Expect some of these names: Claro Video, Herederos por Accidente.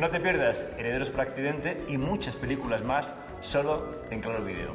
No te pierdas Herederos por Accidente y muchas películas más solo en Claro Video.